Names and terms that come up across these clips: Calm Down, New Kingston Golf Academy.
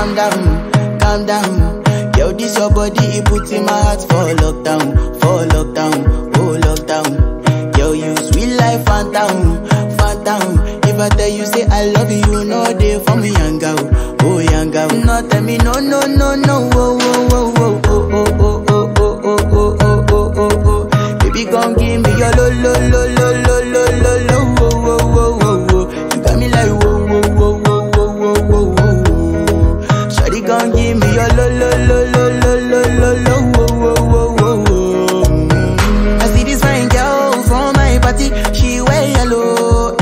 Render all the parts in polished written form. calm down, calm down. Yo, this your body, it puts in my heart for lockdown, for lockdown, oh lockdown. Yo, you sweet life, phantom, phantom. If I tell you say I love you, no day for me, young girl, oh young girl. No tell me no, no, no, no, oh, oh, oh, oh, oh, oh, oh, oh, oh, oh, oh, oh, oh, oh, oh. Baby, come give me your lo, lo, lo, lo, lo, lo, lo, lo, oh, oh, oh, oh. You got me like whoa. Gon' give me your lo lo lo lo lo lo lo lo wo wo wo wo. I see this fine girl from my party, she wear yellow.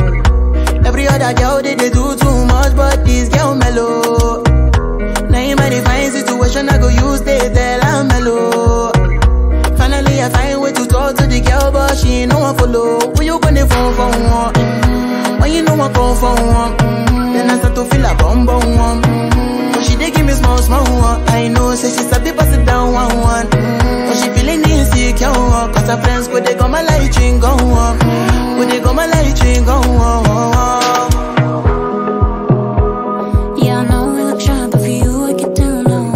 Every other girl they do too much, but this girl mellow. Now in my divine situation, I go use they tell I'm mellow. Finally I find way to talk to the girl, but she ain't no one follow. When you gonna phone for one? When you know I call for one? Then I start to feel a bum bum one. I know, say she's a bit busted down one. But she feeling insecure, cause her friends go they got my light ring go on. Go they got my light ring go on. Yeah, I know I look sharp, but for you I get down low.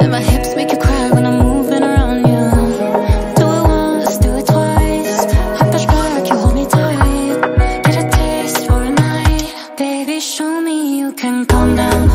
And my hips make you cry when I'm moving around you. Yeah. Do it once, do it twice. Hop that back, you hold me tight. Get a taste for a night, baby. Show me you can calm down.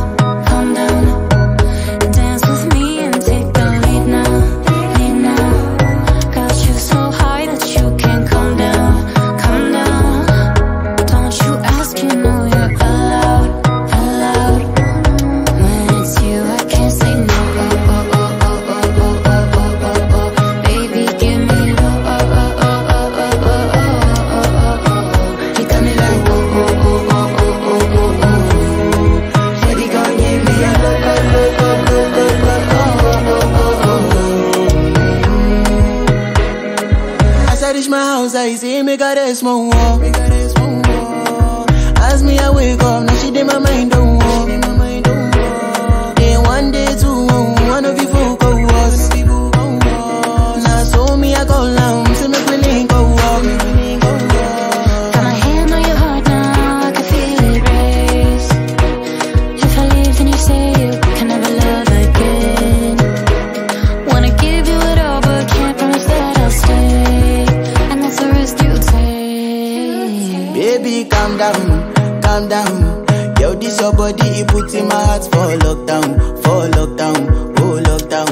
I say, make her a small walk. Ask me I wake up, now she did my mind don't walk. Day one, day two, one of you folk go was. Now so me I call now, say make me link go walk. Got my hand on your heart now, I can feel it race. If I leave then you say you can never love again. Wanna give you it all but can't promise that I'll stay. Baby, calm down, calm down. Yo, this your body, it puts in my heart for lockdown, oh lockdown.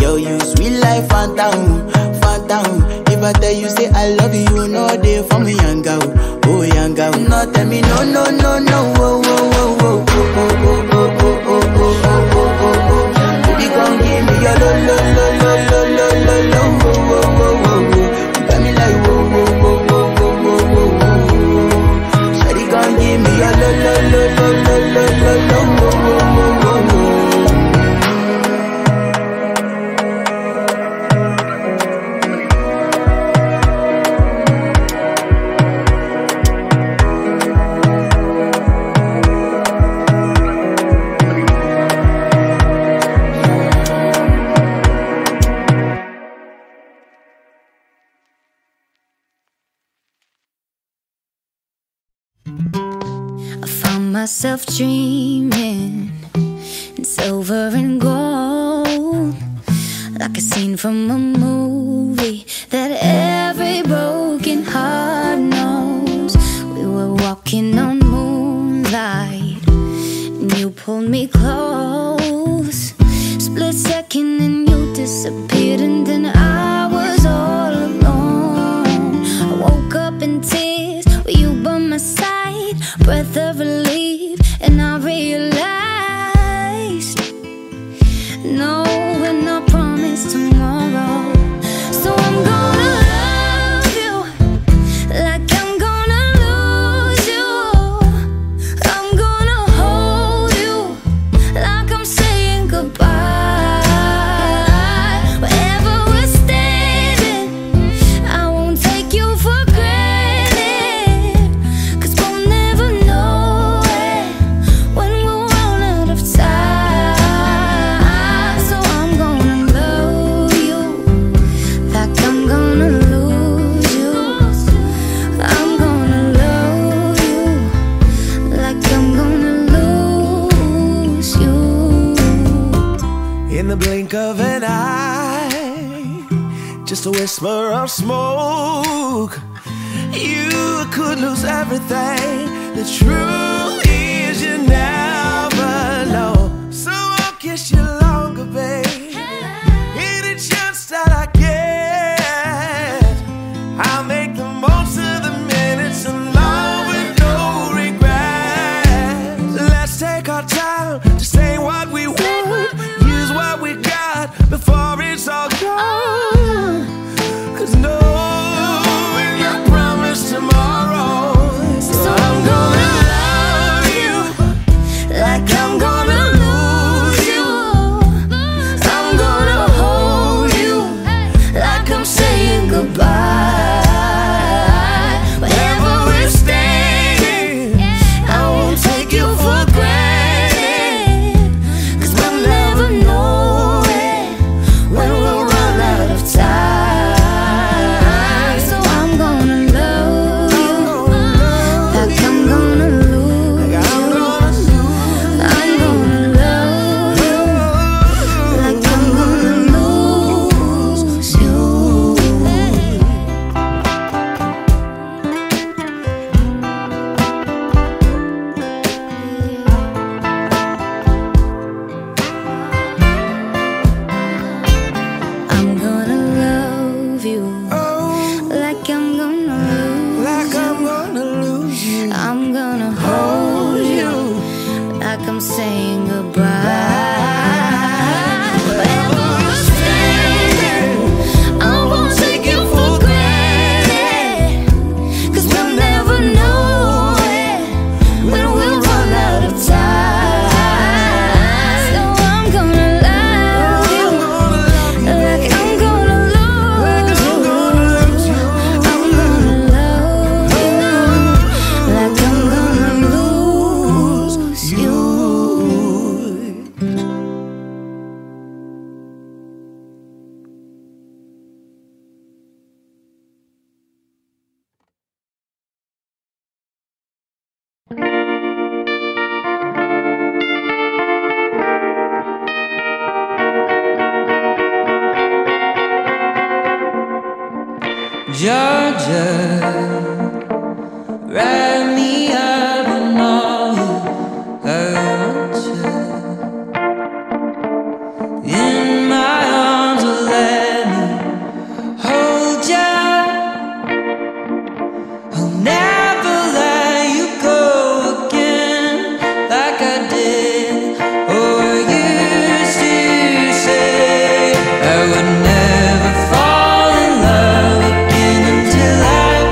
Yo, you sweet life, phantom, phantom. If I tell you say I love you, no day for me, young girl, oh young girl. No tell me no, no, no, no, oh, oh, oh, oh, oh, oh, oh, oh, oh, oh, oh, oh. Baby, come give me your lo, lo, lo, lo, lo, lo, lo, lo, oh, oh, oh, oh, oh. You got me like whoa, whoa, whoa. La la la la la la la la la la la la. Myself dreaming in silver and gold, like a scene from a movie that every broken heart knows. We were walking on moonlight and you pulled me close. Split second and you disappeared, and then I was all alone. I woke up in tears with you by my side, breath of relief. And I realized no, and I promised tomorrow. So I'm gonna love you like I'm gonna lose you. I'm gonna hold you like I'm saying goodbye. Wherever we're standing, I won't take you for granted, 'cause we'll never know. just a whisper of smoke. You could lose everything. The truth is you never know. So I'll kiss you longer, babe. Any chance that I get, I'll make the most of the minutes in love with no regrets. Let's take our time to say what we want, use what we got before it's all gone. I'm saying goodbye. Georgia, wrap me up in all her arms. In my arms, let me hold ya. I'll never let you go again, like I did, or used to say I would never fall in love. Till I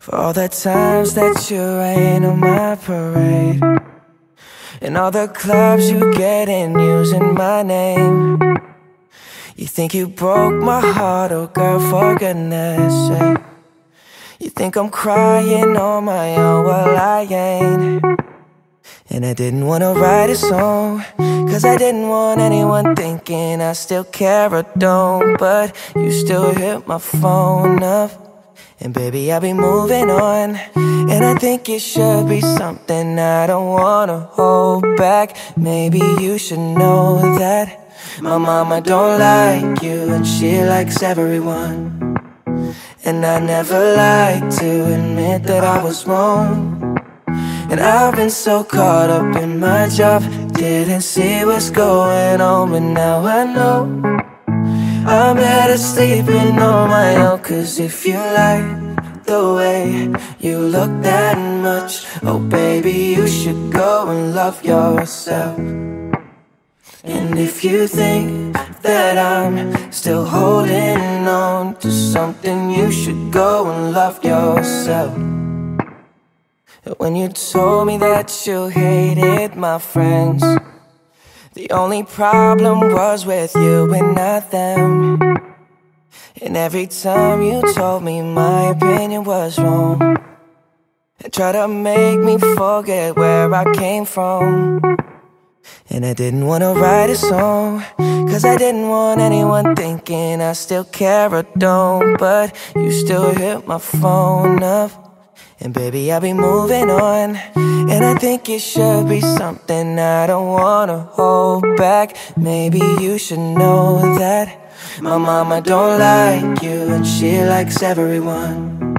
For all the times that you rain on my parade, and all the clubs you get in using my name. You think you broke my heart, oh girl, for goodness sake. You think I'm crying on my own, well I ain't. And I didn't wanna write a song, cause I didn't want anyone thinking I still care or don't. But you still hit my phone up, and baby, I'll be moving on. And I think it should be something I don't wanna hold back. Maybe you should know that my mama don't like you, and she likes everyone. And I never like to admit that I was wrong. And I've been so caught up in my job, didn't see what's going on. But now I know I'm better sleeping on my own. Cause if you like the way you look that much, oh baby, you should go and love yourself. And if you think that I'm still holding on to something, you should go and love yourself. When you told me that you hated my friends, the only problem was with you and not them. And every time you told me my opinion was wrong, and tried to make me forget where I came from. And I didn't wanna write a song, cause I didn't want anyone thinking I still care or don't. But you still hit my phone up, and baby, I'll be moving on. And I think it should be something I don't wanna hold back. Maybe you should know that my mama don't like you, and she likes everyone.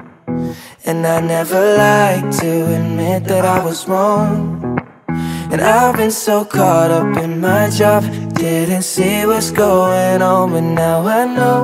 And I never like to admit that I was wrong. And I've been so caught up in my job, didn't see what's going on. But now I know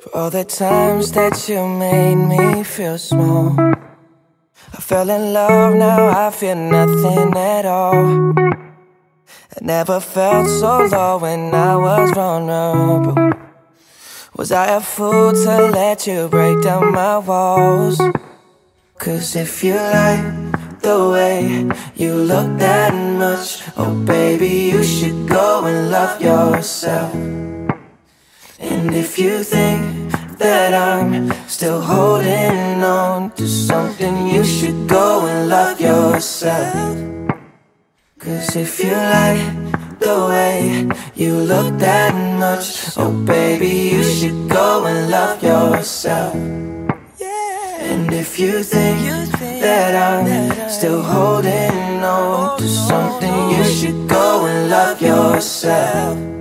For all the times that you made me feel small, I fell in love, now I feel nothing at all. I never felt so low when I was vulnerable. Was I a fool to let you break down my walls? Cause if you like the way you look that much, oh baby, you should go and love yourself. And if you think that I'm still holding on to something, you should go and love yourself. Cause if you like the way you look that much, oh baby, you should go and love yourself. And if you think that I'm still holding on to something, you should go and love yourself.